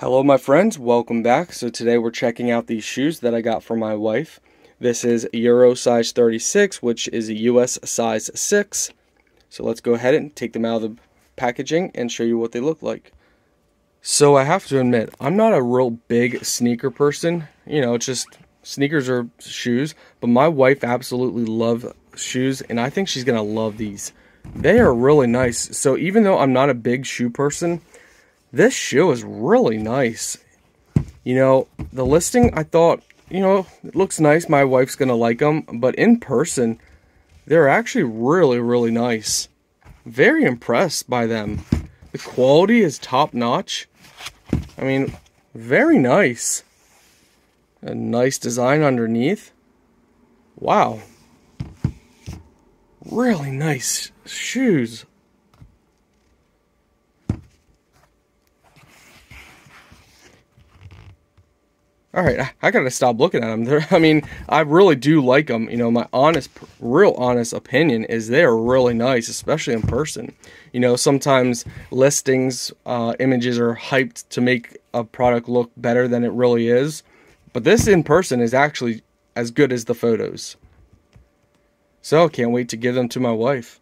Hello my friends, welcome back. So today we're checking out these shoes that I got for my wife. This is Euro size 36, which is a US size 6. So let's go ahead and take them out of the packaging and show you what they look like. So I have to admit, I'm not a real big sneaker person. You know, it's just sneakers or shoes. But my wife absolutely loves shoes and I think she's going to love these. They are really nice. So even though I'm not a big shoe person, this shoe is really nice. You know, the listing, I thought, you know, it looks nice. My wife's going to like them. But in person, they're actually really, really nice. Very impressed by them. The quality is top-notch. I mean, very nice. A nice design underneath. Wow. Really nice shoes. All right, I gotta stop looking at them. I mean, I really do like them. You know, my real honest opinion is they're really nice, especially in person. You know, sometimes listings, images are hyped to make a product look better than it really is. But this in person is actually as good as the photos. So, can't wait to give them to my wife.